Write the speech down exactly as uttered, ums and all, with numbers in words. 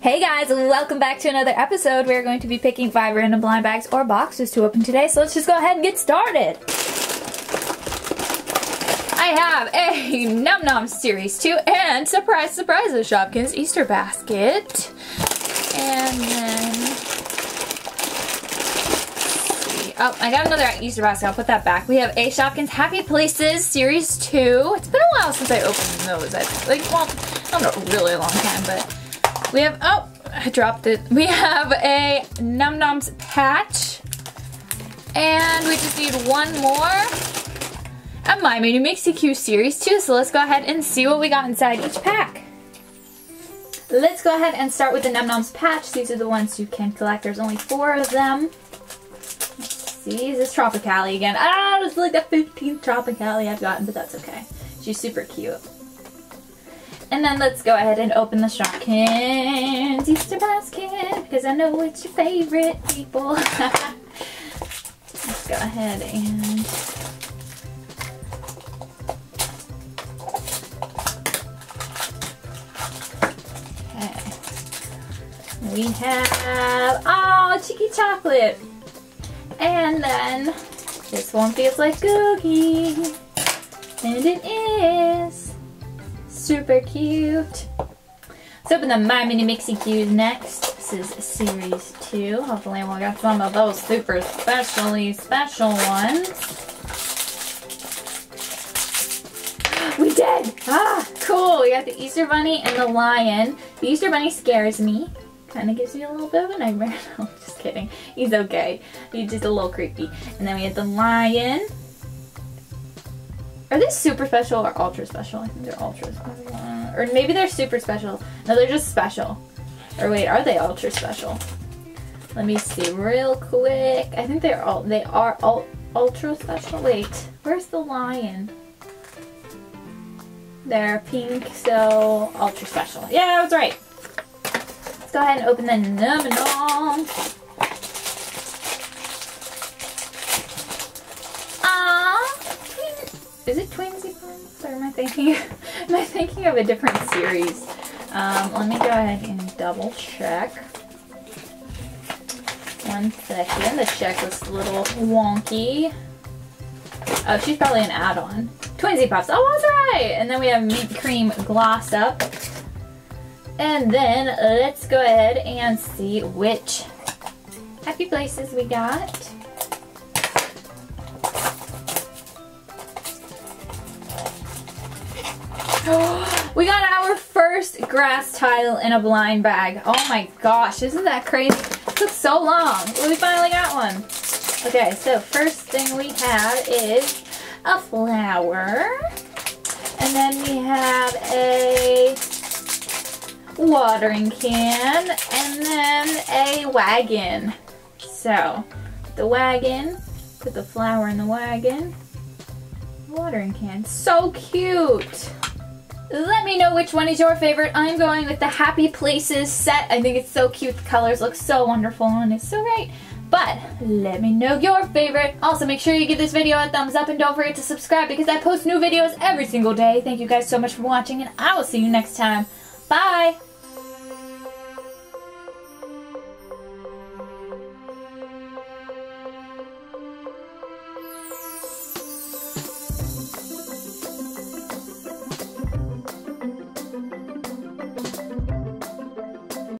Hey guys, welcome back to another episode. We're going to be picking five random blind bags or boxes to open today, so let's just go ahead and get started. I have a Num Noms Series two and surprise, surprise, a Shopkins Easter basket. And then, oh, I got another Easter basket. I'll put that back. We have a Shopkins Happy Places Series two. It's been a while since I opened those. I like, well, I don't know, really a long time, but we have, oh, I dropped it. We have a Num Noms patch. And we just need one more. And My Mini Mixie Q's Series two, so let's go ahead and see what we got inside each pack. Let's go ahead and start with the Num Noms patch. These are the ones you can collect. There's only four of them. Let's see, is this Tropicali again? Ah, this is like the fifteenth Tropicali I've gotten, but that's okay. She's super cute. And then let's go ahead and open the Shopkins Easter basket, because I know it's your favorite, people. Let's go ahead and... we have, oh, Cheeky Chocolate. And then, this one feels like Googie. And it is. Super cute. Let's open the My Mini Mixie Q's next. This is Series two. Hopefully we'll get some of those super specially special ones. We did! Ah, cool. We got the Easter Bunny and the Lion. The Easter Bunny scares me. Kind of gives me a little bit of a nightmare. No, just kidding. He's okay. He's just a little creepy. And then we have the lion. Are they super special or ultra special? I think they're ultra special. Uh, or maybe they're super special. No, they're just special. Or wait, are they ultra special? Let me see real quick. I think they're all. They are all ultra special. Wait, where's the lion? They're pink, so ultra special. Yeah, that's right. Go ahead and open the Num Noms. Aww, is it Twinsy Pops? Or am I thinking? Am I thinking of a different series? Um, let me go ahead and double check. One second. The check was a little wonky. Oh, she's probably an add-on. Twinsy Pops. Oh, that's right. And then we have mint cream gloss up. And then let's go ahead and see which Happy Places we got. We got our first grass tile in a blind bag. Oh my gosh, isn't that crazy? It took so long. We finally got one. Okay, so first thing we have is a flower. And then we have a watering can, and then a wagon. So, the wagon, put the flower in the wagon, watering can. So cute! Let me know which one is your favorite. I'm going with the Happy Places set. I think it's so cute. The colors look so wonderful and it's so right. But let me know your favorite. Also, make sure you give this video a thumbs up and don't forget to subscribe because I post new videos every single day. Thank you guys so much for watching and I will see you next time. Bye!